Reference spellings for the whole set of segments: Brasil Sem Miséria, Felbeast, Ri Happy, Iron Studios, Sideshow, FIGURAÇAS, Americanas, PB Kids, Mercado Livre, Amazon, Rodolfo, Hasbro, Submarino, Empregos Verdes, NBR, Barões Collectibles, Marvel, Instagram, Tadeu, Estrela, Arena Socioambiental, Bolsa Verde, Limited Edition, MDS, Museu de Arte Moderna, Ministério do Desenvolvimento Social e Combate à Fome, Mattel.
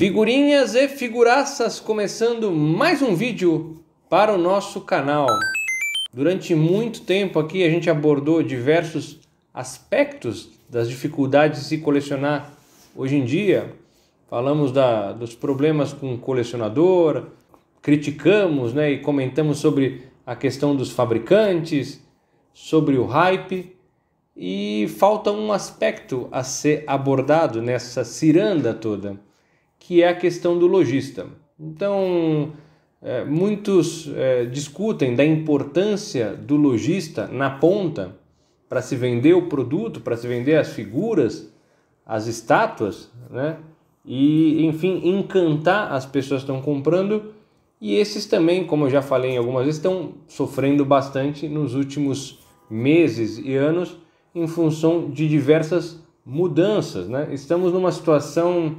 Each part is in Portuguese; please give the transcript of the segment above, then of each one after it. Figurinhas e figuraças, começando mais um vídeo para o nosso canal. Durante muito tempo aqui a gente abordou diversos aspectos das dificuldades de se colecionar hoje em dia. Falamos dos problemas com o colecionador, criticamos, né, e comentamos sobre a questão dos fabricantes, sobre o hype. E falta um aspecto a ser abordado nessa ciranda toda, que é a questão do lojista. Então, muitos discutem da importância do lojista na ponta para se vender o produto, para se vender as figuras, as estátuas, né? E, enfim, encantar as pessoas que estão comprando. E esses também, como eu já falei em algumas vezes, estão sofrendo bastante nos últimos meses e anos em função de diversas mudanças, né? Estamos numa situação,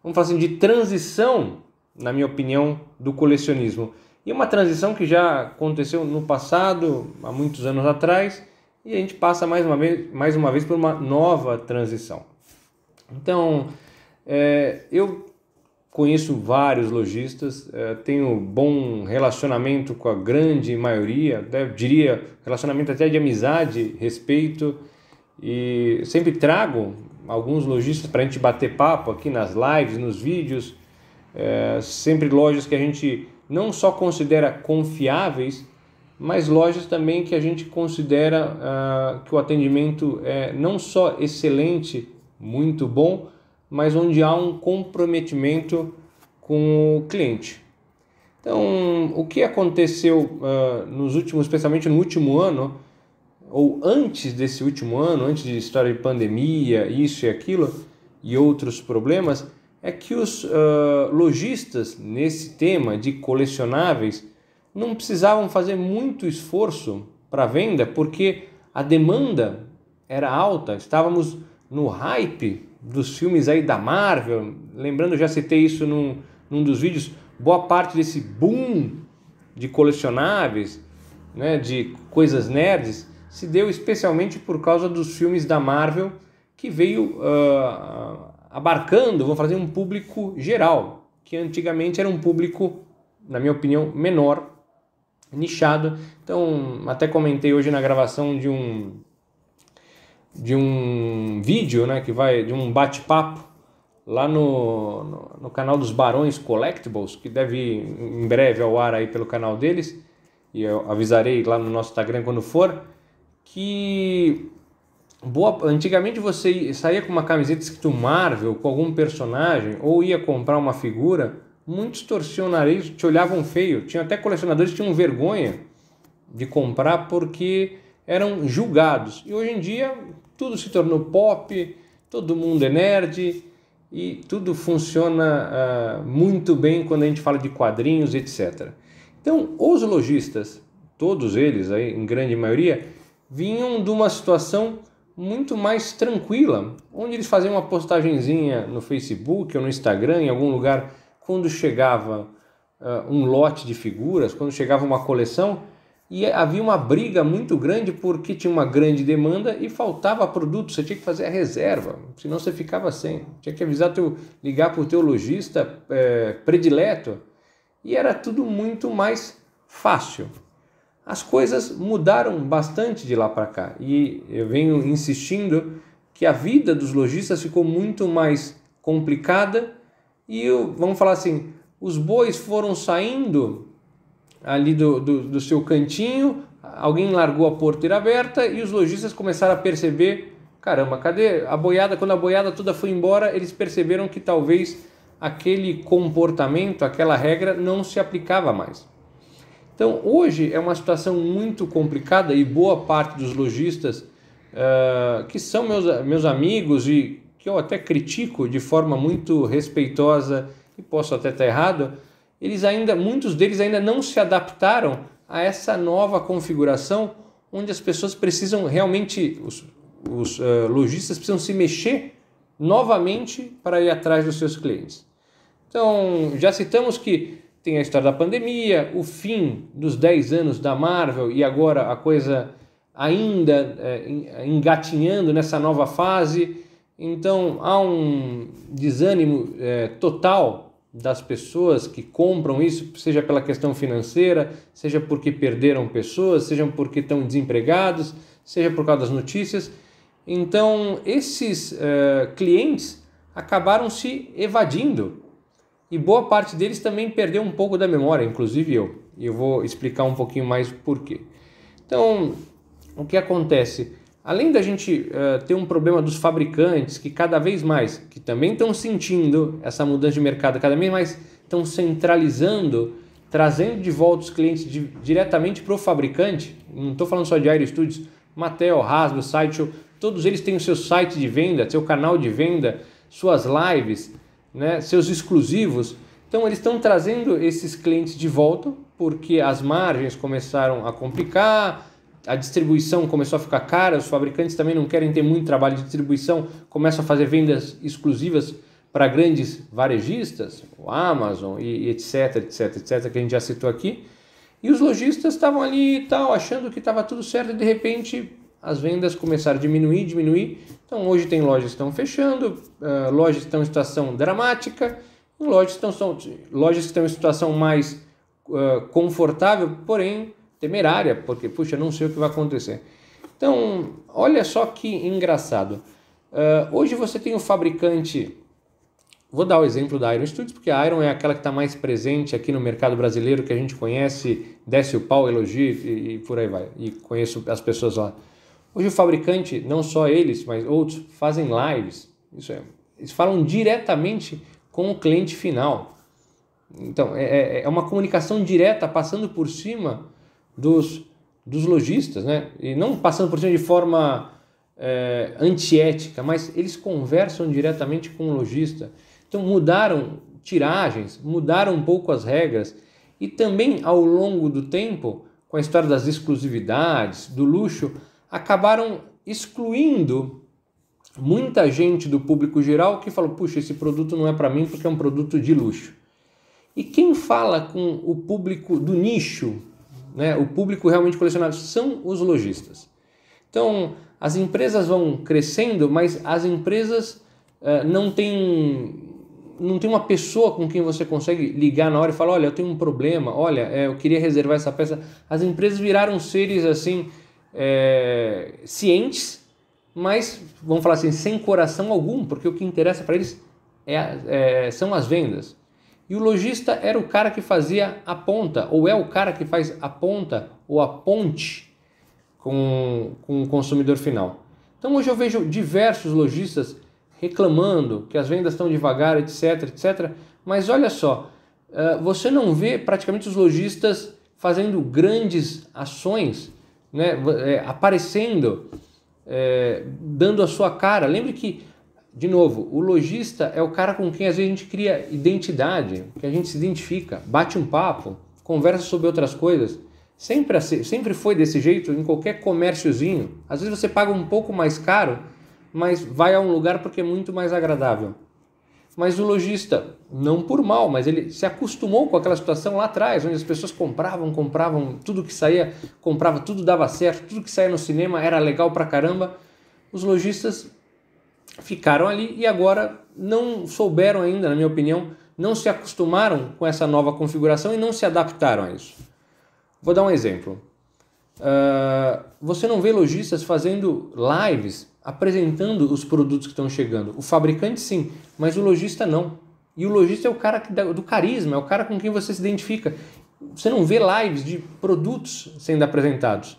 vamos falar assim, de transição, na minha opinião, do colecionismo. E uma transição que já aconteceu no passado, há muitos anos atrás, e a gente passa mais uma vez por uma nova transição. Então, eu conheço vários lojistas, tenho bom relacionamento com a grande maioria, eu diria relacionamento até de amizade, respeito, e sempre trago alguns lojistas para a gente bater papo aqui nas lives, nos vídeos, sempre lojas que a gente não só considera confiáveis, mas lojas também que a gente considera que o atendimento é não só excelente, muito bom, mas onde há um comprometimento com o cliente. Então, o que aconteceu nos últimos, especialmente no último ano, ou antes desse último ano, antes de história de pandemia, isso e aquilo, e outros problemas, é que os lojistas, nesse tema de colecionáveis, não precisavam fazer muito esforço para venda, porque a demanda era alta, estávamos no hype dos filmes aí da Marvel. Lembrando, eu já citei isso num dos vídeos, boa parte desse boom de colecionáveis, né, de coisas nerds, se deu especialmente por causa dos filmes da Marvel, que veio abarcando, vamos fazer, um público geral, que antigamente era um público, na minha opinião, menor, nichado. Então, até comentei hoje na gravação de um vídeo, né, que vai de um bate-papo lá no canal dos Barões Collectibles, que deve ir em breve ao ar aí pelo canal deles, e eu avisarei lá no nosso Instagram quando for, que antigamente você saía com uma camiseta escrito Marvel, com algum personagem, ou ia comprar uma figura, muitos torciam o nariz, te olhavam feio, tinha até colecionadores que tinham vergonha de comprar porque eram julgados. E hoje em dia tudo se tornou pop, todo mundo é nerd e tudo funciona muito bem quando a gente fala de quadrinhos, etc. Então, os lojistas, todos eles, aí, em grande maioria, vinham de uma situação muito mais tranquila, onde eles faziam uma postagenzinha no Facebook ou no Instagram, em algum lugar, quando chegava um lote de figuras, quando chegava uma coleção, e havia uma briga muito grande porque tinha uma grande demanda e faltava produto, você tinha que fazer a reserva, senão você ficava sem, tinha que avisar, ligar para o teu lojista predileto, e era tudo muito mais fácil. As coisas mudaram bastante de lá para cá, e eu venho insistindo que a vida dos lojistas ficou muito mais complicada, e vamos falar assim, os bois foram saindo ali do seu cantinho, alguém largou a porteira aberta e os lojistas começaram a perceber, caramba, cadê a boiada? Quando a boiada toda foi embora, eles perceberam que talvez aquele comportamento, aquela regra não se aplicava mais. Então, hoje é uma situação muito complicada e boa parte dos lojistas, que são meus amigos e que eu até critico de forma muito respeitosa, e posso até estar errado, muitos deles ainda não se adaptaram a essa nova configuração, onde as pessoas precisam realmente, os lojistas precisam se mexer novamente para ir atrás dos seus clientes. Então, já citamos que tem a história da pandemia, o fim dos 10 anos da Marvel e agora a coisa ainda engatinhando nessa nova fase, Então há um desânimo total das pessoas que compram isso, seja pela questão financeira, seja porque perderam pessoas, seja porque estão desempregados, seja por causa das notícias. Então esses clientes acabaram se evadindo e boa parte deles também perdeu um pouco da memória, inclusive eu. E eu vou explicar um pouquinho mais por quê. Então, o que acontece? Além da gente ter um problema dos fabricantes que cada vez mais, que também estão sentindo essa mudança de mercado, cada vez mais estão centralizando, trazendo de volta os clientes diretamente para o fabricante. Não estou falando só de Iron Studios, Mattel, Hasbro, Sideshow, todos eles têm o seu site de venda, seu canal de venda, suas lives, né, seus exclusivos. Então eles estão trazendo esses clientes de volta porque as margens começaram a complicar, a distribuição começou a ficar cara, os fabricantes também não querem ter muito trabalho de distribuição, começam a fazer vendas exclusivas para grandes varejistas, o Amazon e etc, etc, etc, que a gente já citou aqui. E os lojistas estavam ali e tal, achando que estava tudo certo e de repente as vendas começaram a diminuir. Então hoje tem lojas que estão fechando, lojas que estão em situação dramática, e lojas que estão em situação mais confortável, porém temerária, porque, puxa, não sei o que vai acontecer. Então, olha só que engraçado. Hoje você tem o fabricante, vou dar o exemplo da Iron Studios, porque a Iron é aquela que está mais presente aqui no mercado brasileiro, que a gente conhece, desce o pau, elogia e por aí vai, e conheço as pessoas lá. Hoje o fabricante, não só eles, mas outros, fazem lives, isso é, eles falam diretamente com o cliente final. Então, é uma comunicação direta, passando por cima dos lojistas, né? E não passando por cima de forma antiética, mas eles conversam diretamente com o lojista. Então mudaram tiragens, mudaram um pouco as regras e também ao longo do tempo, com a história das exclusividades, do luxo, acabaram excluindo muita gente do público geral que falou, puxa, esse produto não é para mim porque é um produto de luxo. E quem fala com o público do nicho, né, o público realmente colecionado, são os lojistas. Então, as empresas vão crescendo, mas as empresas não tem uma pessoa com quem você consegue ligar na hora e falar, olha, eu tenho um problema, olha, eu queria reservar essa peça. As empresas viraram seres assim, cientes, mas, vamos falar assim, sem coração algum, porque o que interessa para eles são as vendas. E o lojista era o cara que fazia a ponta, ou é o cara que faz a ponta ou a ponte com o consumidor final. Então hoje eu vejo diversos lojistas reclamando que as vendas estão devagar, etc, etc. Mas olha só, você não vê praticamente os lojistas fazendo grandes ações, né? Aparecendo, dando a sua cara. Lembre que, de novo, o lojista é o cara com quem às vezes a gente cria identidade, que a gente se identifica, bate um papo, conversa sobre outras coisas. Sempre foi desse jeito em qualquer comérciozinho. Às vezes você paga um pouco mais caro, mas vai a um lugar porque é muito mais agradável. Mas o lojista, não por mal, mas ele se acostumou com aquela situação lá atrás, onde as pessoas compravam tudo que saía, comprava tudo, dava certo, tudo que saía no cinema era legal pra caramba. Os lojistas ficaram ali e agora não souberam ainda, na minha opinião, não se acostumaram com essa nova configuração e não se adaptaram a isso. Vou dar um exemplo. Você não vê lojistas fazendo lives apresentando os produtos que estão chegando. O fabricante sim, mas o lojista não. E o lojista é o cara do carisma, é o cara com quem você se identifica. Você não vê lives de produtos sendo apresentados.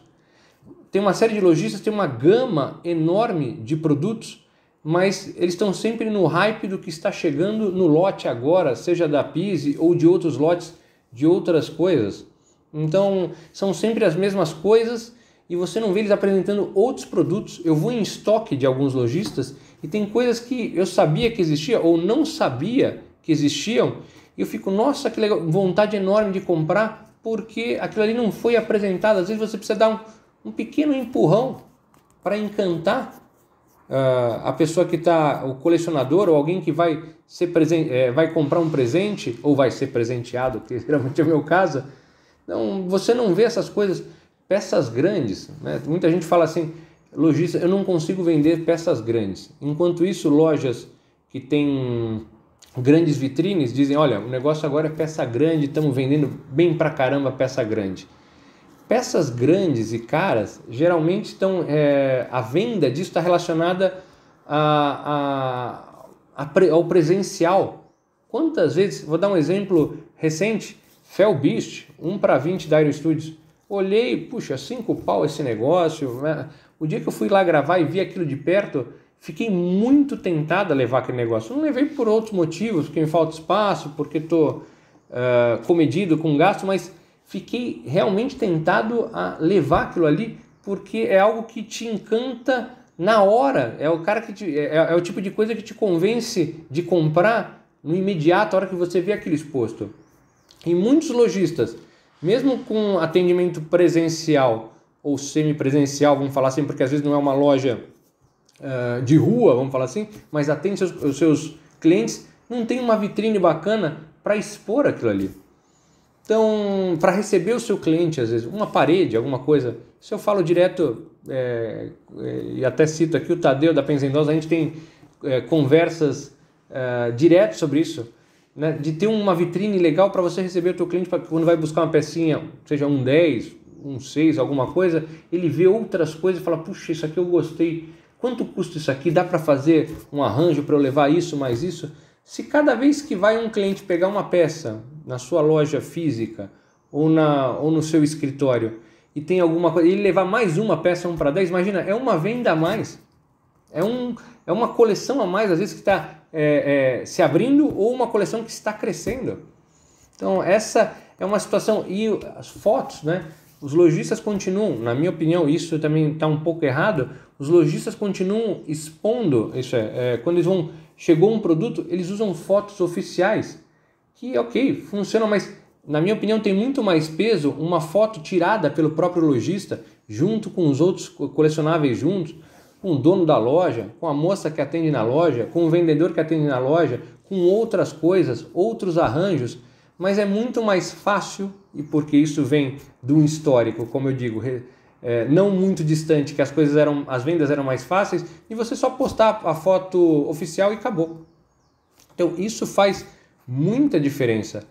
Tem uma série de lojistas, tem uma gama enorme de produtos, mas eles estão sempre no hype do que está chegando no lote agora, seja da Pise ou de outros lotes, de outras coisas. Então, são sempre as mesmas coisas e você não vê eles apresentando outros produtos. Eu vou em estoque de alguns lojistas e tem coisas que eu sabia que existia ou não sabia que existiam e eu fico, nossa, que legal, vontade enorme de comprar porque aquilo ali não foi apresentado. Às vezes você precisa dar um pequeno empurrão para encantar a pessoa que está, o colecionador ou alguém que vai, vai comprar um presente ou vai ser presenteado, que geralmente é o meu caso. Então, você não vê essas coisas, peças grandes, né? Muita gente fala assim, Lojista, eu não consigo vender peças grandes. Enquanto isso, lojas que têm grandes vitrines dizem, olha, o negócio agora é peça grande, estamos vendendo bem pra caramba peça grande. Peças grandes e caras, geralmente estão, a venda disso está relacionada ao presencial. Quantas vezes, vou dar um exemplo recente, Felbeast, 1/20 da Iron Studios. Olhei, puxa, 5 pau esse negócio. O dia que eu fui lá gravar e vi aquilo de perto, fiquei muito tentado a levar aquele negócio. Não levei por outros motivos, porque me falta espaço, porque estou comedido com gasto, mas fiquei realmente tentado a levar aquilo ali, porque é algo que te encanta na hora. É o cara que é o tipo de coisa que te convence de comprar no imediato, a hora que você vê aquilo exposto. E muitos lojistas, mesmo com atendimento presencial ou semi-presencial, vamos falar assim, porque às vezes não é uma loja de rua, vamos falar assim, mas atende os seus clientes, não tem uma vitrine bacana para expor aquilo ali. Então, para receber o seu cliente, às vezes, uma parede, alguma coisa, se eu falo direto, e até cito aqui o Tadeu da Penzendosa, a gente tem conversas direto sobre isso, né, de ter uma vitrine legal para você receber o teu cliente, para quando vai buscar uma pecinha, seja um 10, um 6, alguma coisa, ele vê outras coisas e fala, puxa, isso aqui eu gostei, quanto custa isso aqui? Dá para fazer um arranjo para eu levar isso, mais isso? Se cada vez que vai um cliente pegar uma peça na sua loja física ou no seu escritório e tem alguma coisa, ele levar mais uma peça, 1/10, imagina, é uma venda a mais, é uma coleção a mais, às vezes que está se abrindo ou uma coleção que está crescendo. Então essa é uma situação, e as fotos, né? Os lojistas continuam, na minha opinião, isso também está um pouco errado, os lojistas continuam expondo, isso quando eles vão, chegou um produto, eles usam fotos oficiais, que ok, funcionam, mas na minha opinião tem muito mais peso uma foto tirada pelo próprio lojista, junto com os outros colecionáveis juntos, com o dono da loja, com a moça que atende na loja, com o vendedor que atende na loja, com outras coisas, outros arranjos, mas é muito mais fácil, e porque isso vem de um histórico, como eu digo, não muito distante, que as coisas eram, as vendas eram mais fáceis, e você só postar a foto oficial e acabou. Então isso faz muita diferença.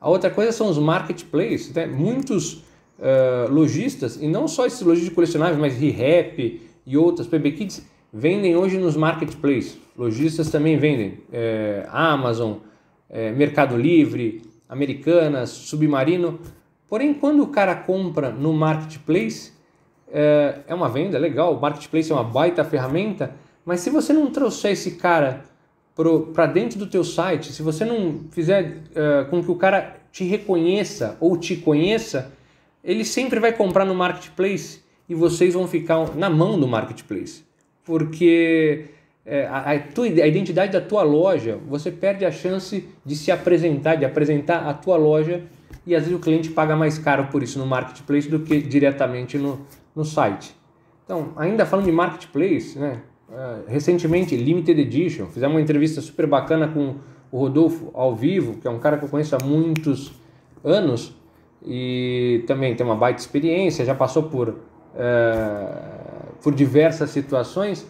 A outra coisa são os marketplaces, né? Muitos lojistas, e não só esses lojistas de colecionáveis, mas Ri Happy e outras, PB Kids, vendem hoje nos marketplaces. Lojistas também vendem, Amazon, Mercado Livre, Americanas, Submarino. Porém, quando o cara compra no marketplace, é uma venda legal, o marketplace é uma baita ferramenta, mas se você não trouxer esse cara para dentro do teu site, se você não fizer com que o cara te reconheça ou te conheça, ele sempre vai comprar no marketplace e vocês vão ficar na mão do marketplace, porque a identidade da tua loja, você perde a chance de se apresentar, de apresentar a tua loja, e às vezes o cliente paga mais caro por isso no marketplace do que diretamente no site. Então, ainda falando de marketplace, né, recentemente Limited Edition, fizemos uma entrevista super bacana com o Rodolfo ao vivo, que é um cara que eu conheço há muitos anos e também tem uma baita experiência, já passou por diversas situações.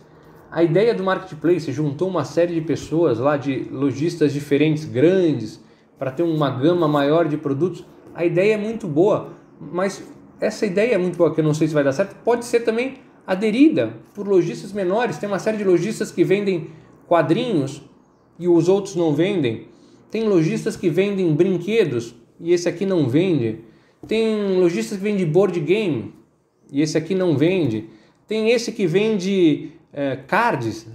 A ideia do marketplace juntou uma série de pessoas lá, de lojistas diferentes, grandes, para ter uma gama maior de produtos. A ideia é muito boa, mas essa ideia é muito boa, que eu não sei se vai dar certo, pode ser também aderida por lojistas menores. Tem uma série de lojistas que vendem quadrinhos e os outros não vendem, tem lojistas que vendem brinquedos e esse aqui não vende, tem lojistas que vendem board game e esse aqui não vende, tem esse que vende cards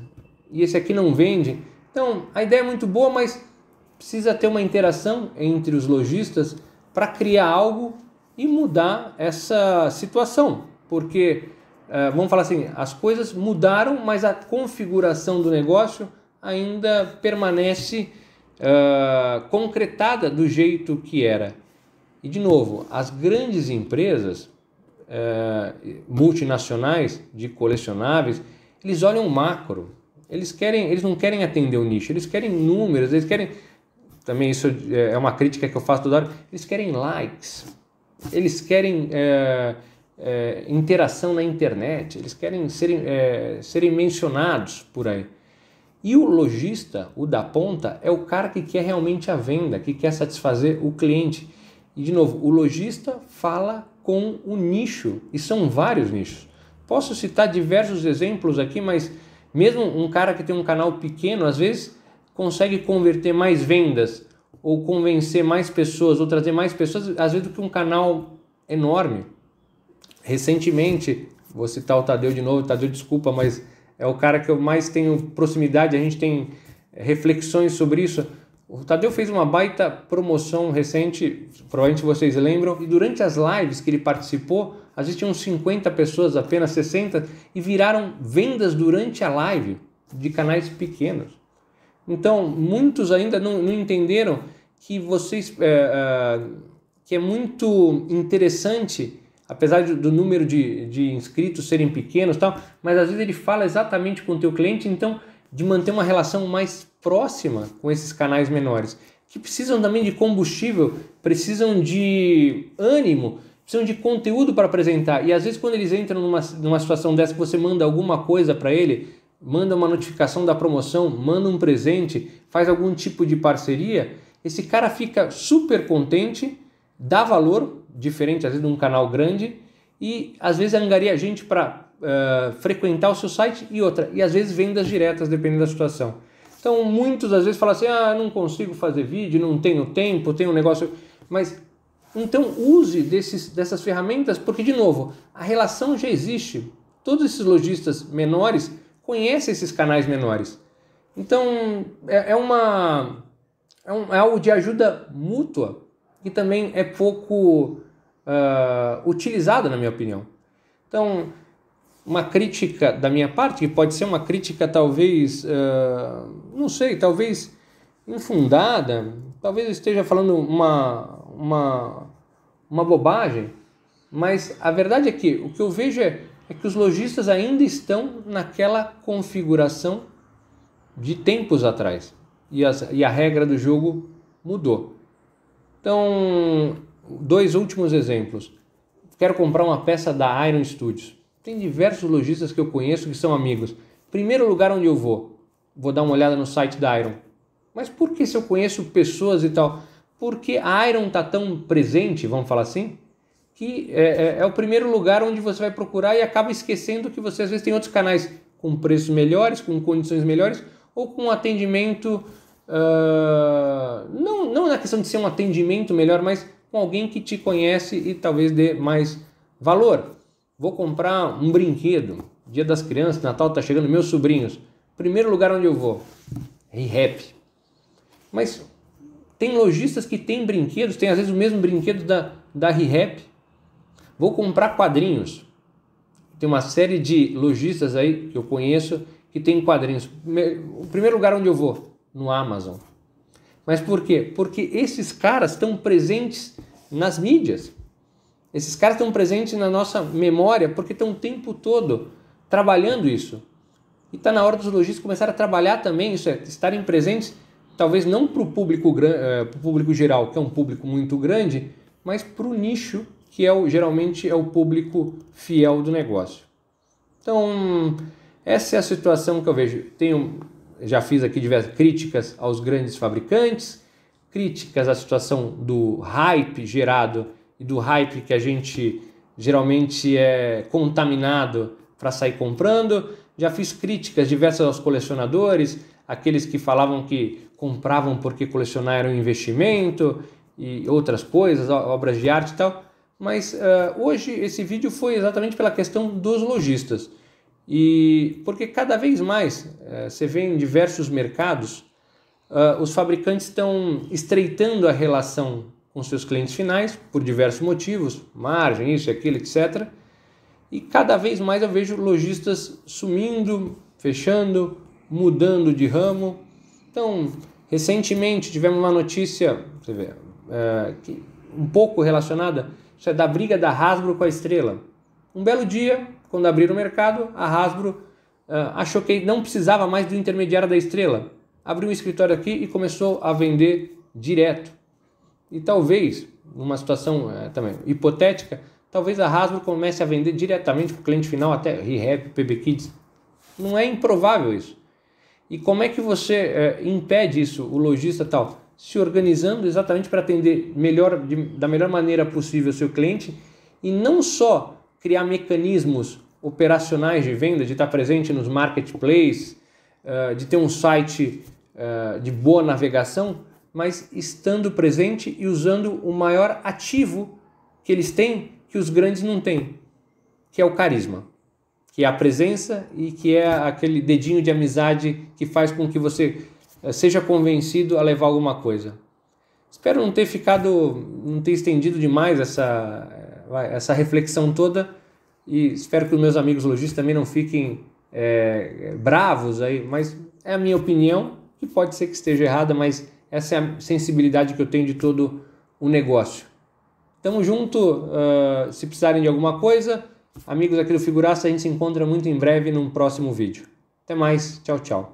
e esse aqui não vende. Então a ideia é muito boa, mas precisa ter uma interação entre os lojistas para criar algo e mudar essa situação, porque vamos falar assim, as coisas mudaram, mas a configuração do negócio ainda permanece concretada do jeito que era. E de novo, as grandes empresas multinacionais de colecionáveis, eles olham o macro, eles não querem atender o nicho, eles querem números, eles querem, também isso é uma crítica que eu faço toda hora, eles querem likes, eles querem interação na internet, eles querem serem mencionados por aí. E o lojista, o da ponta, é o cara que quer realmente a venda, que quer satisfazer o cliente. E, de novo, o lojista fala com o nicho, e são vários nichos. Posso citar diversos exemplos aqui, mas mesmo um cara que tem um canal pequeno, às vezes consegue converter mais vendas ou convencer mais pessoas, ou trazer mais pessoas, às vezes do que um canal enorme. Recentemente, vou citar o Tadeu de novo, Tadeu, desculpa, mas é o cara que eu mais tenho proximidade, a gente tem reflexões sobre isso. O Tadeu fez uma baita promoção recente, provavelmente vocês lembram, e durante as lives que ele participou, às vezes tinham 50 pessoas, apenas 60, e viraram vendas durante a live de canais pequenos. Então, muitos ainda não entenderam que vocês que é muito interessante, apesar do número de inscritos serem pequenos, tal, mas às vezes ele fala exatamente com o teu cliente, então de manter uma relação mais próxima com esses canais menores, que precisam também de combustível, precisam de ânimo, precisam de conteúdo para apresentar. E às vezes quando eles entram numa situação dessa, que você manda alguma coisa para ele, manda uma notificação da promoção, manda um presente, faz algum tipo de parceria, esse cara fica super contente, dá valor, diferente às vezes de um canal grande, e às vezes angaria a gente para frequentar o seu site e às vezes vendas diretas, dependendo da situação. Então muitos às vezes falam assim, ah, não consigo fazer vídeo, não tenho tempo, tenho um negócio... Mas então use dessas ferramentas, porque de novo, a relação já existe, todos esses lojistas menores conhece esses canais menores. Então, é algo de ajuda mútua, que também é pouco utilizado, na minha opinião. Então, uma crítica da minha parte, que pode ser uma crítica talvez, não sei, talvez infundada, talvez eu esteja falando uma bobagem, mas a verdade é que o que eu vejo é que os lojistas ainda estão naquela configuração de tempos atrás. E a regra do jogo mudou. Então, dois últimos exemplos. Quero comprar uma peça da Iron Studios. Tem diversos lojistas que eu conheço que são amigos. Primeiro lugar onde eu vou dar uma olhada no site da Iron. Mas por que, se eu conheço pessoas e tal? Porque a Iron está tão presente, vamos falar assim, que é o primeiro lugar onde você vai procurar e acaba esquecendo que você às vezes tem outros canais com preços melhores, com condições melhores ou com atendimento, não na questão de ser um atendimento melhor, mas com alguém que te conhece e talvez dê mais valor. Vou comprar um brinquedo, Dia das Crianças, Natal está chegando, meus sobrinhos. Primeiro lugar onde eu vou, Ri Happy. Mas tem lojistas que tem brinquedos, tem às vezes o mesmo brinquedo da Ri Happy. Vou comprar quadrinhos. Tem uma série de lojistas aí que eu conheço que tem quadrinhos. O primeiro lugar onde eu vou? No Amazon. Mas por quê? Porque esses caras estão presentes nas mídias. Esses caras estão presentes na nossa memória porque estão o tempo todo trabalhando isso. E está na hora dos lojistas começarem a trabalhar também isso, estarem presentes, talvez não para o público geral, que é um público muito grande, mas para o nicho, que geralmente é o público fiel do negócio. Então, essa é a situação que eu vejo. Já fiz aqui diversas críticas aos grandes fabricantes, críticas à situação do hype gerado e do hype que a gente geralmente é contaminado para sair comprando. Já fiz críticas diversas aos colecionadores, aqueles que falavam que compravam porque colecionar era um investimento e outras coisas, obras de arte e tal. Mas hoje esse vídeo foi exatamente pela questão dos lojistas, e porque cada vez mais você vê em diversos mercados os fabricantes estão estreitando a relação com seus clientes finais por diversos motivos, margem, isso, aquilo, etc. E cada vez mais eu vejo lojistas sumindo, fechando, mudando de ramo. Então, recentemente tivemos uma notícia, você vê, um pouco relacionada. Isso é da briga da Hasbro com a Estrela. Um belo dia, quando abriram o mercado, a Hasbro achou que não precisava mais do intermediário da Estrela. Abriu um escritório aqui e começou a vender direto. E talvez, numa situação também hipotética, talvez a Hasbro comece a vender diretamente para o cliente final, até Ri Happy, PB Kids. Não é improvável isso. E como é que você impede isso, o lojista tal? Se organizando exatamente para atender melhor, da melhor maneira possível o seu cliente, e não só criar mecanismos operacionais de venda, de estar presente nos marketplaces, de ter um site de boa navegação, mas estando presente e usando o maior ativo que eles têm, que os grandes não têm, que é o carisma, que é a presença e que é aquele dedinho de amizade que faz com que você seja convencido a levar alguma coisa. Espero não ter ficado, não ter estendido demais essa reflexão toda, e espero que os meus amigos lojistas também não fiquem bravos aí, mas é a minha opinião, que pode ser que esteja errada, mas essa é a sensibilidade que eu tenho de todo o negócio. Tamo junto, se precisarem de alguma coisa, amigos aqui do Figuraça, a gente se encontra muito em breve num próximo vídeo. Até mais, tchau, tchau.